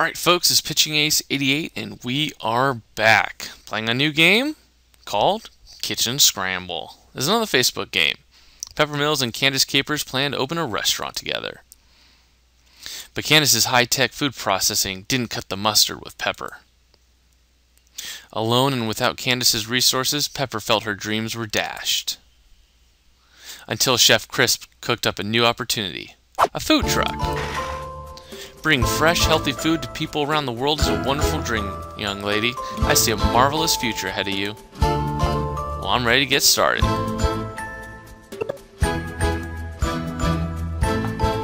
Alright folks, it's PitchingAce88 and we are back playing a new game called Kitchen Scramble. There's another Facebook game. Pepper Mills and Candace Capers plan to open a restaurant together. But Candace's high-tech food processing didn't cut the mustard with Pepper. Alone and without Candace's resources, Pepper felt her dreams were dashed. Until Chef Crisp cooked up a new opportunity, a food truck. Bring fresh, healthy food to people around the world is a wonderful dream, young lady. I see a marvelous future ahead of you. Well, I'm ready to get started.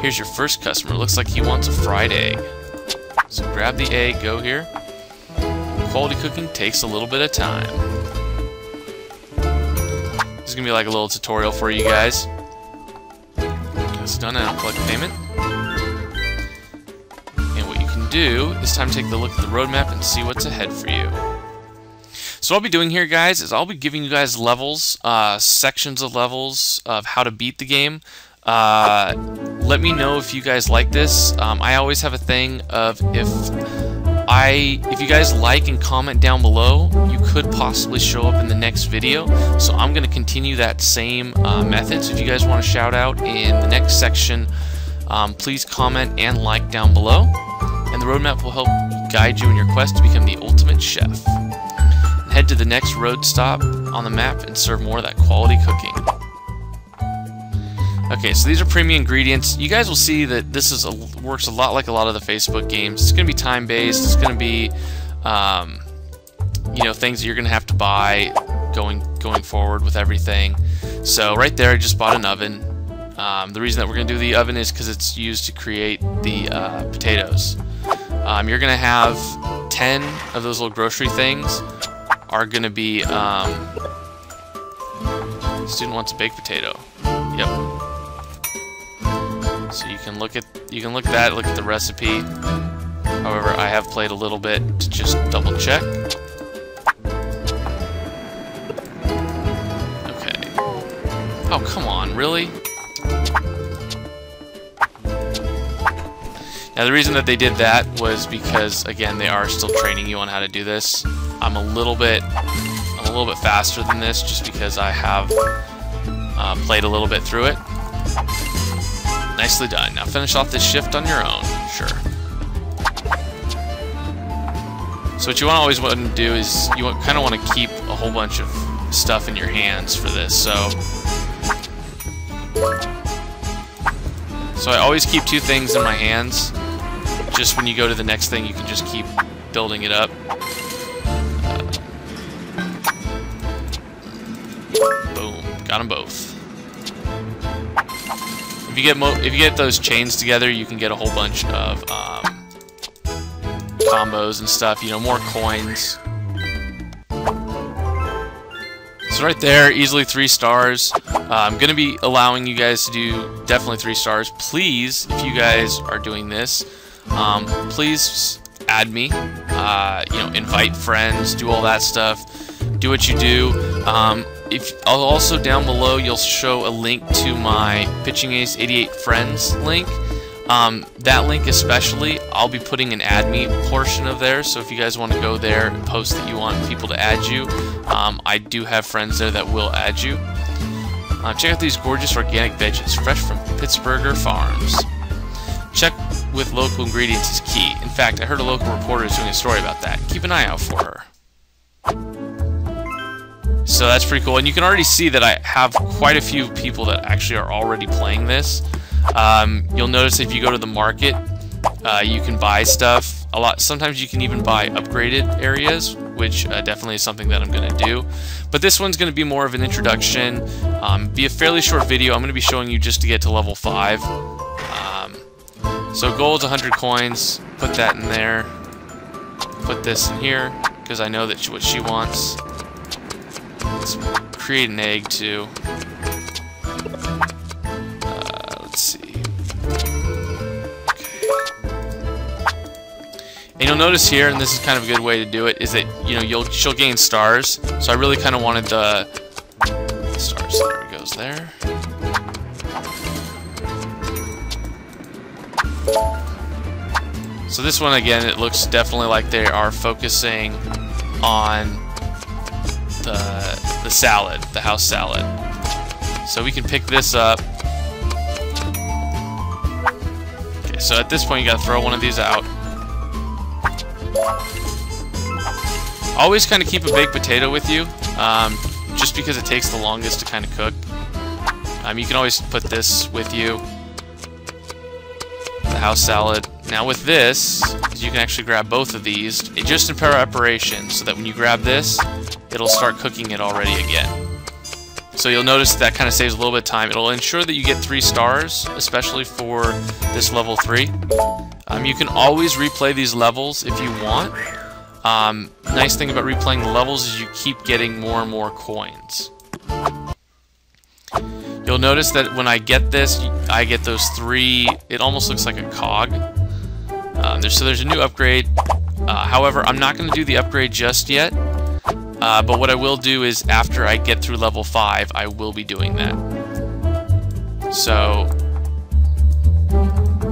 Here's your first customer. Looks like he wants a fried egg. So grab the egg, go here. Quality cooking takes a little bit of time. This is going to be like a little tutorial for you guys. That's done, and I'll collect payment. It's time to take a look at the roadmap and see what's ahead for you. So what I'll be doing here, guys, is I'll be giving you guys levels, sections of levels of how to beat the game. Let me know if you guys like this. I always have a thing of if you guys like and comment down below, you could possibly show up in the next video. So I'm going to continue that same method. So if you guys want to shout out in the next section, please comment and like down below. And the roadmap will help guide you in your quest to become the ultimate chef. Head to the next road stop on the map and serve more of that quality cooking. Okay, so these are premium ingredients. You guys will see that this is works a lot like a lot of the Facebook games. It's going to be time-based. It's going to be, you know, things that you're going to have to buy going forward with everything. So right there, I just bought an oven. The reason that we're going to do the oven is because it's used to create the potatoes. You're going to have 10 of those little grocery things are going to be, student wants a baked potato. Yep. So you can look at that, look at the recipe. However, I have played a little bit to just double check. Okay. Oh, come on, really? Now the reason that they did that was because, again, they are still training you on how to do this. I'm a little bit faster than this just because I have played a little bit through it. Nicely done. Now finish off this shift on your own. Sure. So what you always want to do is you kind of want to keep a whole bunch of stuff in your hands for this. So I always keep two things in my hands. Just when you go to the next thing, you can just keep building it up. Boom. Got them both. If you get those chains together, you can get a whole bunch of combos and stuff. You know, more coins. So right there, easily 3 stars. I'm going to be allowing you guys to do definitely 3 stars. Please, if you guys are doing this, please add me. You know, invite friends, do all that stuff. Do what you do. Also down below, you'll show a link to my PitchingAce88 friends link. That link especially, I'll be putting an add me portion of there, so if you guys want to go there and post that you want people to add you, I do have friends there that will add you. Check out these gorgeous organic veggies, fresh from Pittsburgher Farms. Check with local ingredients is key. In fact, I heard a local reporter is doing a story about that. Keep an eye out for her. So that's pretty cool, and you can already see that I have quite a few people that actually are already playing this. You'll notice if you go to the market, you can buy stuff a lot. Sometimes you can even buy upgraded areas, which definitely is something that I'm going to do. But this one's going to be more of an introduction. Be a fairly short video. I'm going to be showing you just to get to level 5. So gold's 100 coins. Put that in there. Put this in here because I know that's what she wants. Let's create an egg too. And you'll notice here, and this is kind of a good way to do it, is that she'll gain stars. So I really kind of wanted the stars. There it goes there. So this one, again, it looks definitely like they are focusing on the salad, the house salad. So we can pick this up. Okay, so at this point you gotta throw one of these out. Always kind of keep a baked potato with you, just because it takes the longest to kind of cook. You can always put this with you, the house salad. Now with this, you can actually grab both of these, just in preparation, so that when you grab this, it'll start cooking it already again. So you'll notice that kind of saves a little bit of time. It'll ensure that you get 3 stars, especially for this level 3. You can always replay these levels if you want. Nice thing about replaying the levels is you keep getting more and more coins. You'll notice that when I get this, I get those 3, it almost looks like a cog. So there's a new upgrade. However, I'm not going to do the upgrade just yet. But what I will do is after I get through level 5, I will be doing that. So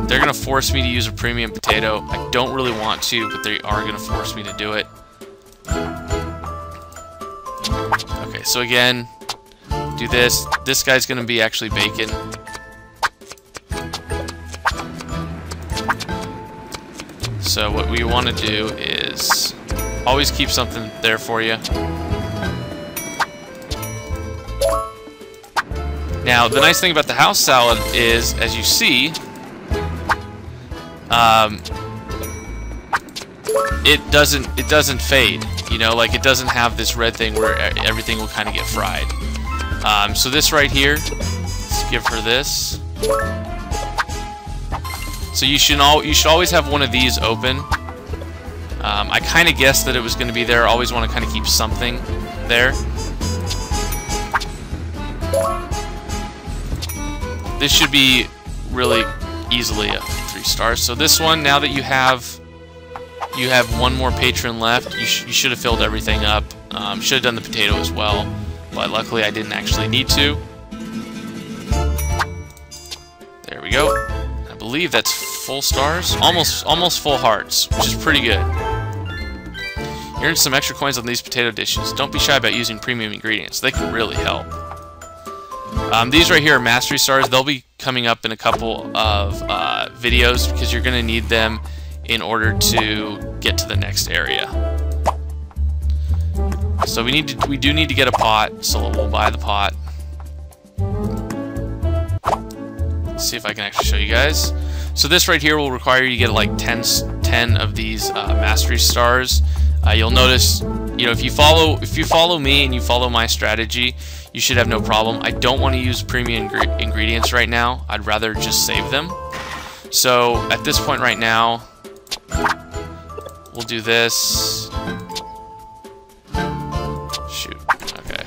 they're going to force me to use a premium potato. I don't really want to, but they are going to force me to do it. Okay, so again, do this. This guy's going to be actually bacon. So what we want to do is always keep something there for you. Now, the nice thing about the house salad is, as you see, it doesn't fade, you know, like it doesn't have this red thing where everything will kind of get fried. So this right here, let's give her this. So you should always have one of these open. I kind of guessed that it was going to be there. I always want to kind of keep something there. This should be really easily a 3 stars. So this one, now that you have one more patron left, you should have filled everything up. Should have done the potato as well, but luckily I didn't actually need to. There we go. I believe that's full stars, almost full hearts, which is pretty good. You earn some extra coins on these potato dishes. Don't be shy about using premium ingredients. They can really help. These right here are mastery stars. They'll be coming up in a couple of videos because you're going to need them in order to get to the next area. So we do need to get a pot, so we'll buy the pot. Let's see if I can actually show you guys. So this right here will require you to get like 10 of these mastery stars. You'll notice, you know, if you follow me and you follow my strategy, you should have no problem. I don't want to use premium ingredients right now. I'd rather just save them. So at this point right now, we'll do this. Shoot. Okay.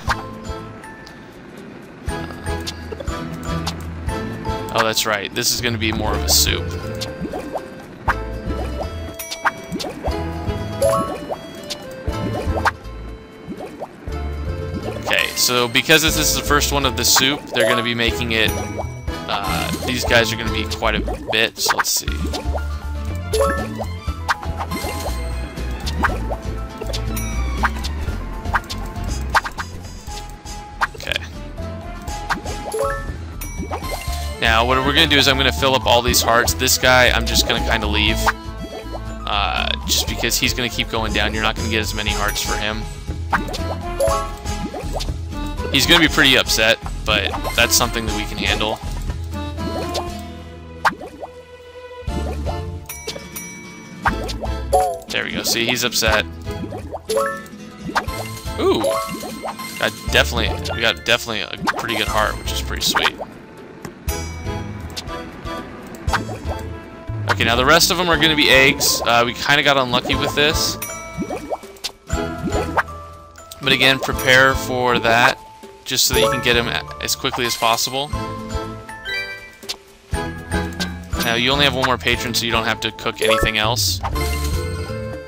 Oh, that's right. This is going to be more of a soup. Okay, so because this is the first one of the soup, they're going to be making it... these guys are going to be quite a bit, so let's see. Okay. Now, what we're going to do is I'm going to fill up all these hearts. This guy, I'm just going to kind of leave. Just because he's going to keep going down. You're not going to get as many hearts for him. He's going to be pretty upset, but that's something that we can handle. There we go. See, he's upset. Ooh! We got definitely a pretty good heart, which is pretty sweet. Okay, now the rest of them are going to be eggs. We kind of got unlucky with this. But again, prepare for that, just so that you can get them as quickly as possible. Now, you only have one more patron, so you don't have to cook anything else. But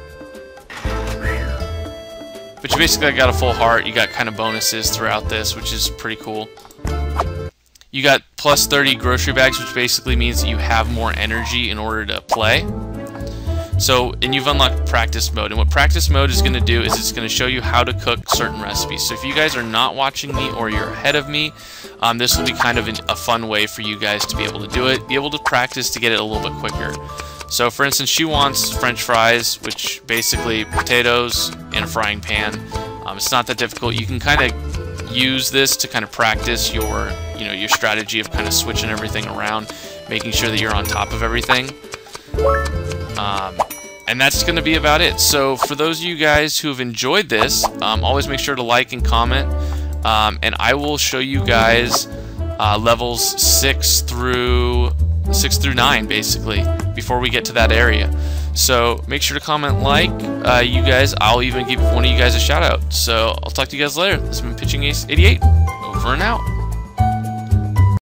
you basically got a full heart. You got kind of bonuses throughout this, which is pretty cool. You got plus 30 grocery bags, which basically means that you have more energy in order to play. So, and you've unlocked practice mode. And what practice mode is going to do is it's going to show you how to cook certain recipes. So if you guys are not watching me or you're ahead of me, this will be kind of a fun way for you guys to be able to do it, be able to practice to get it a little bit quicker. So for instance, she wants French fries, which basically potatoes in a frying pan. It's not that difficult. You can kind of use this to kind of practice your, you know, your strategy of kind of switching everything around, making sure that you're on top of everything. And that's going to be about it. So for those of you guys who have enjoyed this, always make sure to like and comment. And I will show you guys levels 6 through 9, basically, before we get to that area. So make sure to comment, like, you guys. I'll even give one of you guys a shout out. So I'll talk to you guys later. This has been PitchingAce88. Over and out.